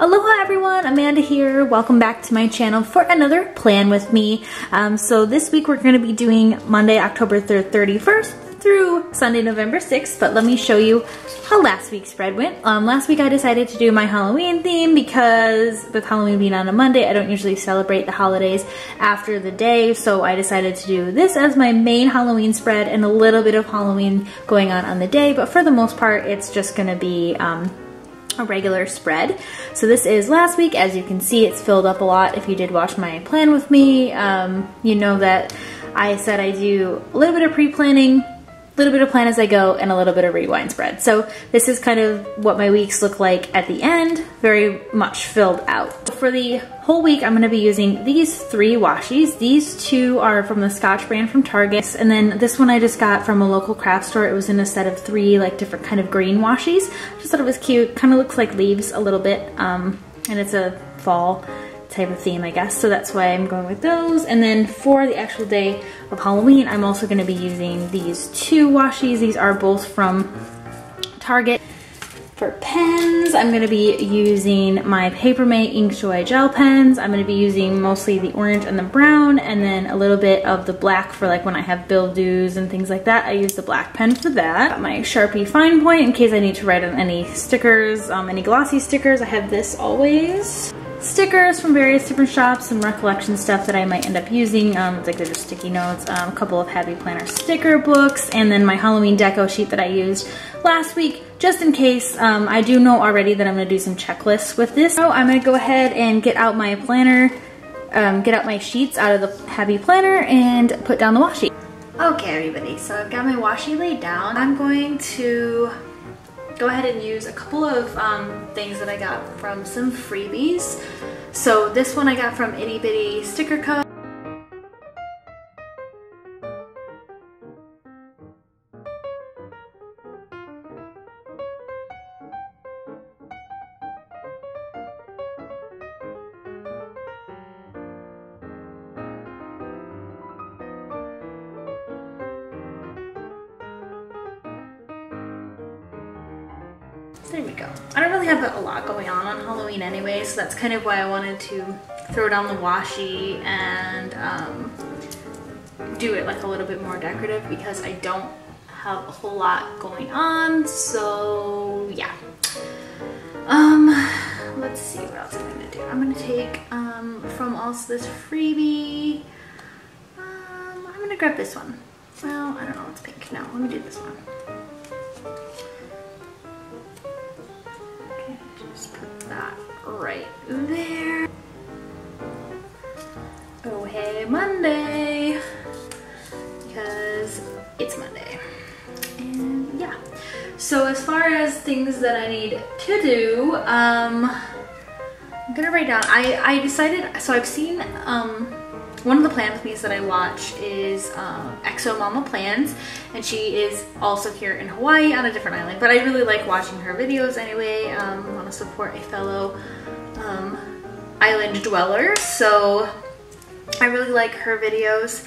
Aloha everyone, Amanda here. Welcome back to my channel for another plan with me. So this week we're going to be doing Monday, October 31st through Sunday, November 6th, but let me show you how last week's spread went. Last week I decided to do my Halloween theme because with Halloween being on a Monday, I don't usually celebrate the holidays after the day, so I decided to do this as my main Halloween spread and a little bit of Halloween going on the day, but for the most part, it's just going to be a regular spread. So this is last week. As you can see, it's filled up a lot. If you did watch my plan with me, you know that I said I do a little bit of pre-planning, a little bit of plan as I go, and a little bit of rewind spread. So this is kind of what my weeks look like at the end, very much filled out. For the whole week, I'm going to be using these three washies. These two are from the Scotch brand from Target, and then this one I just got from a local craft store. It was in a set of three like different kind of green washies. Just thought it was cute. Kind of looks like leaves a little bit, and it's a fall type of theme, I guess. So that's why I'm going with those. And then for the actual day of Halloween, I'm also going to be using these two washies. These are both from Target. For pens, I'm going to be using my Papermate Inkjoy gel pens. I'm going to be using mostly the orange and the brown, and then a little bit of the black for like when I have build-dos and things like that. I use the black pen for that. Got my Sharpie fine point in case I need to write on any stickers, any glossy stickers. I have this always. Stickers from various different shops, some recollection stuff that I might end up using, like they're just sticky notes, a couple of Happy Planner sticker books, and then my Halloween deco sheet that I used last week, just in case. I do know already that I'm going to do some checklists with this. So I'm going to go ahead and get out my planner, get out my sheets out of the Happy Planner and put down the washi. Okay everybody, so I've got my washi laid down. I'm going to go ahead and use a couple of things that I got from some freebies. So this one I got from Itty Bitty Sticker Co. There we go. I don't really have a lot going on Halloween anyway, so that's kind of why I wanted to throw down the washi and do it like a little bit more decorative because I don't have a whole lot going on, so yeah. Let's see what else I'm gonna do. I'm gonna take from also this freebie, I'm gonna grab this one. Well, I don't know, it's pink. No, let me do this one. Just put that right there. Oh hey Monday, because it's Monday. And yeah, so as far as things that I need to do, I'm gonna write down, I decided, so I've seen one of the plan with me's that I watch is XO Mama Plans, and she is also here in Hawaii on a different island, but I really like watching her videos anyway. I want to support a fellow island dweller, so I really like her videos.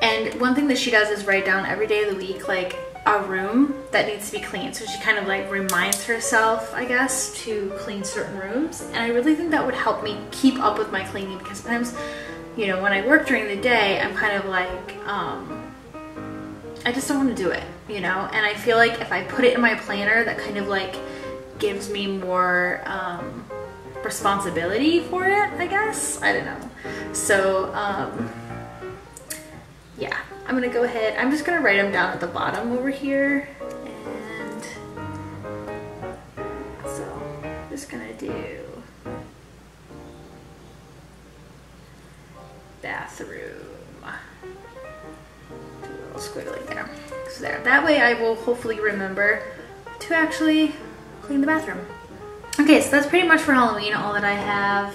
And one thing that she does is write down every day of the week like a room that needs to be cleaned, so she kind of like reminds herself, I guess, to clean certain rooms. And I really think that would help me keep up with my cleaning, because sometimes, you know, when I work during the day, I'm kind of like, I just don't want to do it, you know? And I feel like if I put it in my planner, that kind of like gives me more responsibility for it, I guess? I don't know. So, yeah, I'm gonna go ahead. I'm just gonna write them down at the bottom over here. And so I'm just gonna do bathroom. Do a little squiggly there. So there. That way I will hopefully remember to actually clean the bathroom. Okay, so that's pretty much for Halloween all that I have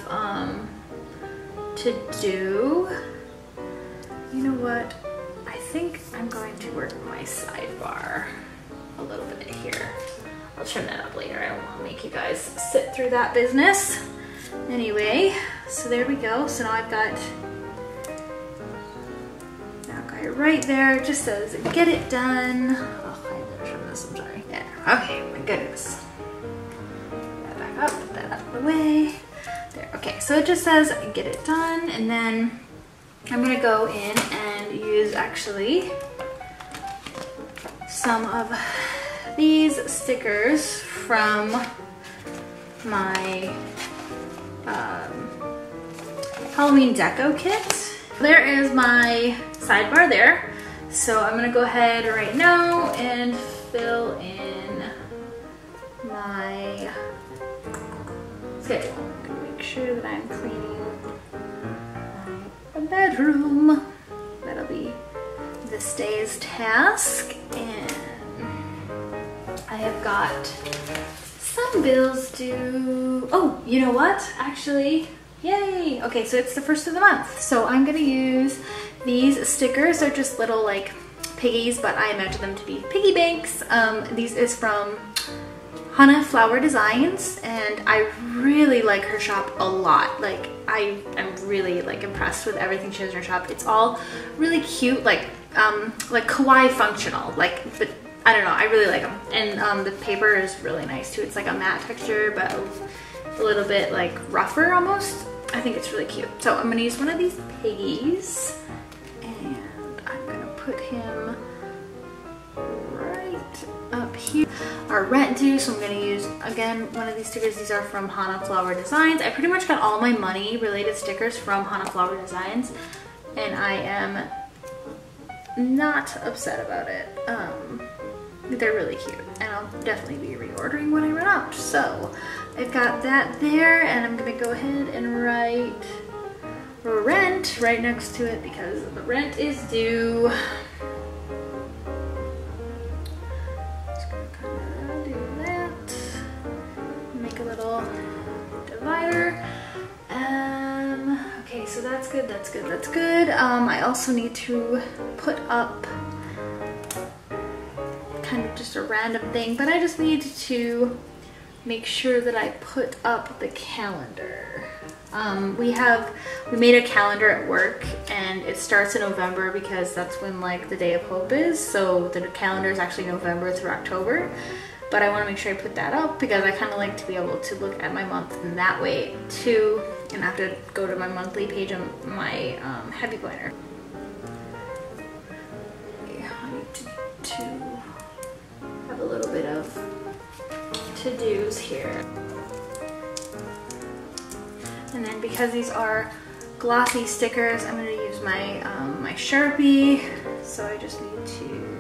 to do. You know what? I think I'm going to work on my sidebar a little bit here. I'll trim that up later. I don't want to make you guys sit through that business. Anyway, so there we go. So now I've got right there, just says get it done. Oh, I had to trim this, I'm sorry. Yeah, okay, my goodness. Put that back up, put that out of the way. So it just says get it done, and then I'm gonna go in and use actually some of these stickers from my Halloween deco kit. There is my sidebar there. So I'm gonna go ahead right now and fill in my schedule. I'm gonna make sure that I'm cleaning my bedroom. That'll be this day's task. And I have got some bills due. Oh, you know what? Actually, yay! Okay, so it's the first of the month. So I'm gonna use these stickers. They're just little like piggies, but I imagine them to be piggy banks. These is from Hana Flower Designs, and I really like her shop a lot. Like I am really like impressed with everything she has in her shop. It's all really cute, like kawaii functional, like, but I don't know, I really like them. And the paper is really nice too. It's like a matte texture, but a little bit like rougher almost. I think it's really cute. So I'm gonna use one of these piggies, and I'm gonna put him right up here. Our rent due, so I'm gonna use, again, one of these stickers. These are from Hana Flower Designs. I pretty much got all my money related stickers from Hana Flower Designs, and I am not upset about it. They're really cute, and I'll definitely be reordering when I run out. So I've got that there, and I'm gonna go ahead and write rent right next to it because the rent is due. Just gonna kind of do that, make a little divider. Okay, so that's good, that's good, that's good. I also need to put up kind of just a random thing, but I just need to make sure that I put up the calendar. We made a calendar at work, and it starts in November because that's when like the Day of Hope is, so the calendar is actually November through October. But I want to make sure I put that up because I kind of like to be able to look at my month in that way too, and I have to go to my monthly page on my Happy Planner. Okay, I need to have a little bit of to-dos here. And then because these are glossy stickers, I'm going to use my my Sharpie. So I just need to,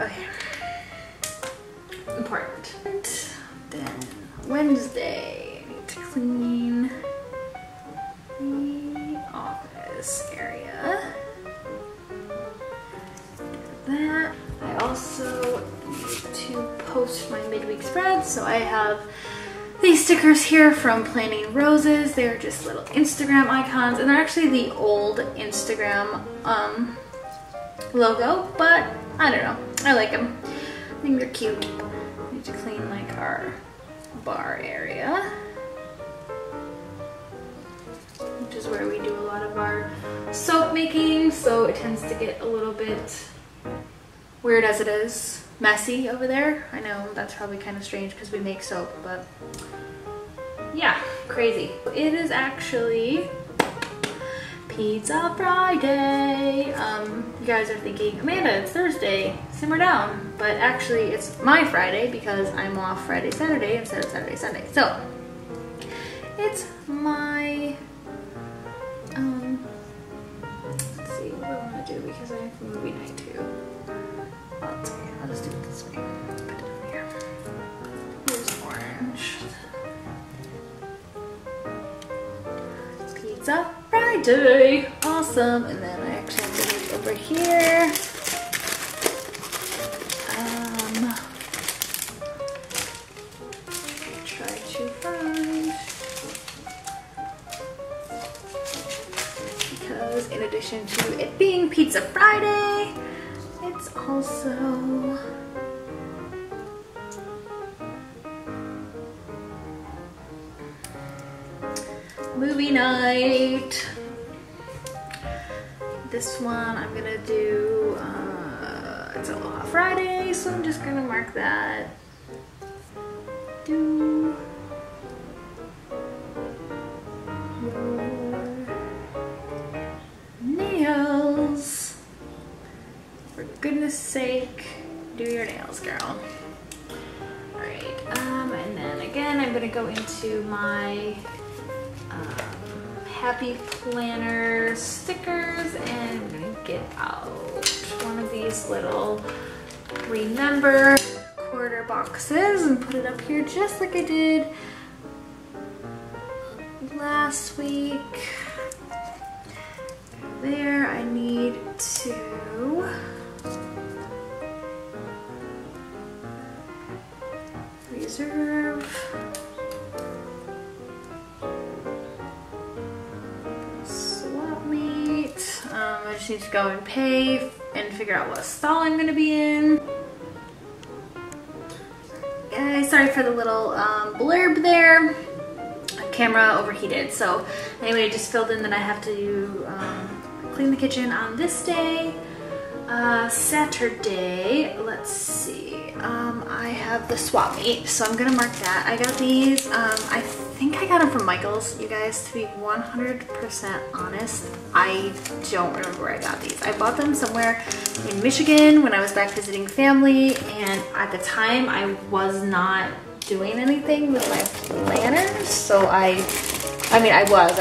okay, important. Then Wednesday, I need to clean the office area. Do that. I also need to post my midweek spread, so I have these stickers here from Planning Roses. They're just little Instagram icons, and they're actually the old Instagram logo, but I don't know, I like them. I think they're cute. I need to clean like our bar area, which is where we do a lot of our soap making, so it tends to get a little bit weird as it is. Messy over there. I know that's probably kind of strange because we make soap, but yeah, crazy. It is actually Pizza Friday. You guys are thinking, Amanda, it's Thursday, simmer down. But actually it's my Friday because I'm off Friday, Saturday instead of Saturday, Sunday. So it's my, let's see what I want to do because I have movie night too. I'll just do it this way. Let's put it over here. Here's orange. Pizza Friday! Awesome! And then I actually have to move over here. Try to find, because in addition to it being Pizza Friday, it's also movie night. This one I'm gonna do, it's Aloha Friday, so I'm just gonna mark that. Do goodness sake, do your nails, girl. All right, and then again, I'm gonna go into my Happy Planner stickers, and I'm gonna get out one of these little remember quarter boxes and put it up here just like I did last week. There, I need to reserve swap meet. I just need to go and pay and figure out what stall I'm going to be in. Guys, sorry for the little blurb there. Camera overheated. So anyway, I just filled in that I have to clean the kitchen on this day. Saturday, let's see, I have the swap meet, so I'm gonna mark that. I got these, I think I got them from Michael's, you guys, to be 100% honest. I don't remember where I got these. I bought them somewhere in Michigan when I was back visiting family, and at the time I was not doing anything with my planners, so I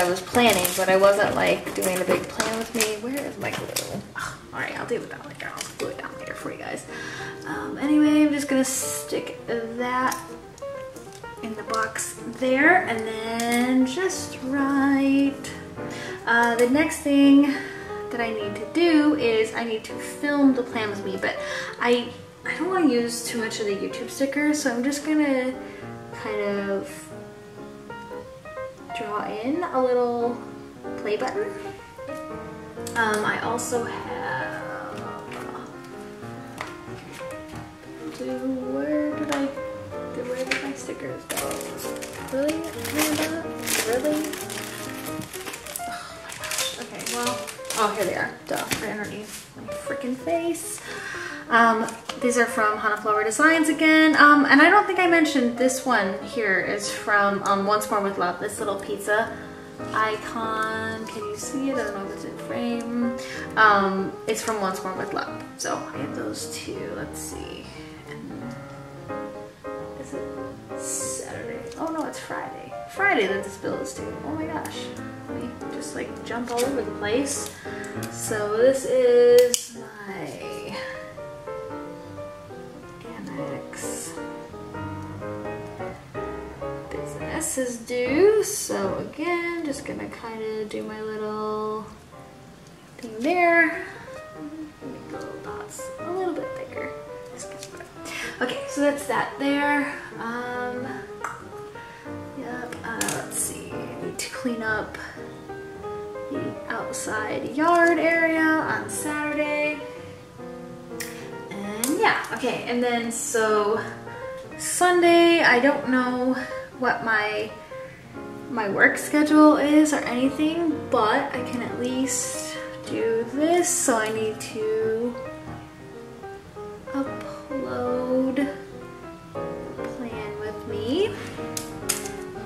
was planning, but I wasn't like doing a big plan with me. Where is my glue? Oh, all right, I'll deal with that later. I'll glue it down later for you guys. Anyway, I'm just gonna stick that in the box there, and then just right. The next thing that I need to do is I need to film the plan with me, but I don't want to use too much of the YouTube sticker, so I'm just gonna kind of draw in a little play button. I also have, where did my stickers go? Really? Really? Oh my gosh, okay, well, oh, here they are, duh, right underneath my freaking face. These are from Hana Flower Designs again, and I don't think I mentioned this one here is from Once More With Love, this little pizza icon. Can you see it? I don't know if it's in frame. It's from Once More With Love, so I have those two. Let's see. Is it Saturday? Oh no, it's Friday. Friday that this bill is due. Oh my gosh. Let me just like jump all over the place. So this is my business is due, so again, just gonna kind of do my little thing there. Make the little dots a little bit bigger. Okay, so that's that there. Yep. Let's see. I need to clean up the outside yard area on Saturday. Yeah, okay, and then so Sunday, I don't know what my work schedule is or anything, but I can at least do this, so I need to upload the plan with me.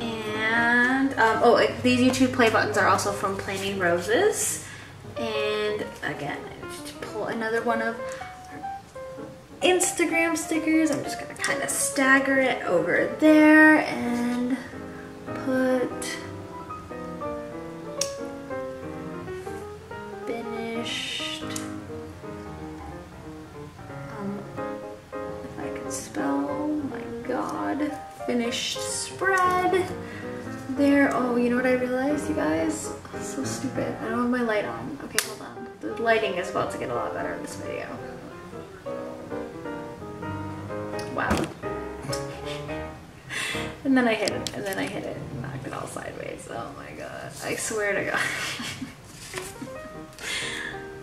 And oh, these YouTube play buttons are also from Planning Roses. And again, I need to pull another one of Instagram stickers. I'm just gonna kind of stagger it over there and put finished, if I can spell, oh my god, finished spread there. Oh, you know what I realized, you guys? So stupid. I don't have my light on. Okay, hold on. The lighting is about to get a lot better in this video. Wow. And then I hit it, and then I hit it, and knocked it all sideways. Oh my god. I swear to god.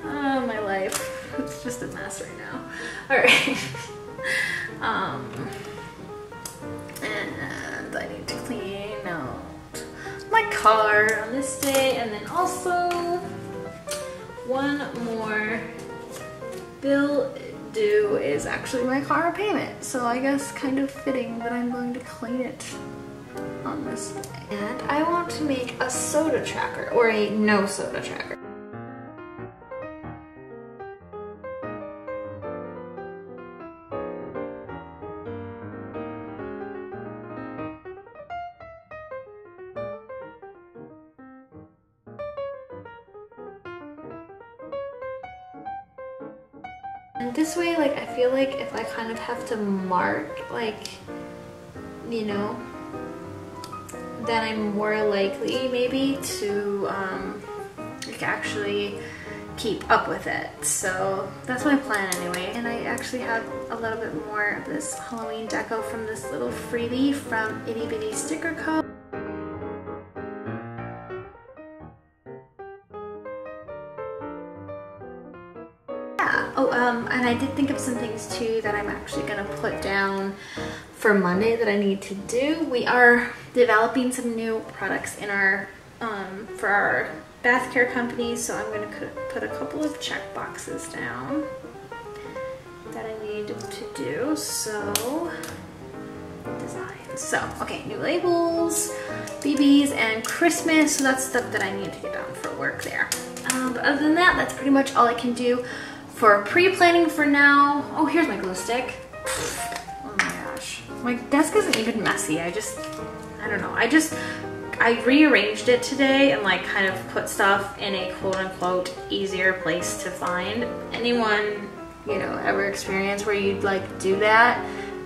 Oh, my life. It's just a mess right now. Alright. And I need to clean out my car on this day, and then also one more bill due is actually my car payment, so I guess kind of fitting that I'm going to clean it on this day. And I want to make a soda tracker, or a no soda tracker. And this way, like, I feel like if I kind of have to mark, like, you know, then I'm more likely maybe to like actually keep up with it. So that's my plan anyway. And I actually have a little bit more of this Halloween deco from this little freebie from Itty Bitty Sticker Co. And I did think of some things too that I'm actually gonna put down for Monday that I need to do. We are developing some new products in our for our bath care company, so I'm gonna put a couple of check boxes down that I need to do. So design. So okay, new labels, BBs, and Christmas. So that's stuff that I need to get done for work there. But other than that, that's pretty much all I can do for pre-planning for now. Oh, here's my glue stick. Oh my gosh. My desk isn't even messy. I don't know. I rearranged it today and like kind of put stuff in a quote-unquote easier place to find. Anyone, you know, ever experience where you'd like do that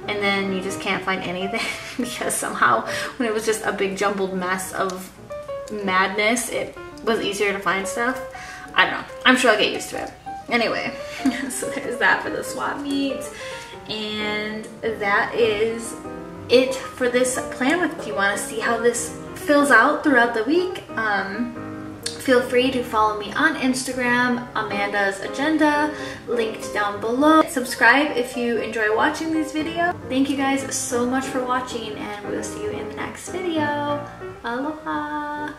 and then you just can't find anything because somehow when it was just a big jumbled mess of madness, it was easier to find stuff? I don't know. I'm sure I'll get used to it. Anyway, so there's that for the swap meet, and that is it for this plan. If you want to see how this fills out throughout the week, feel free to follow me on Instagram, Amanda's Agenda, linked down below. Subscribe if you enjoy watching these videos. Thank you guys so much for watching, and we'll see you in the next video. Aloha!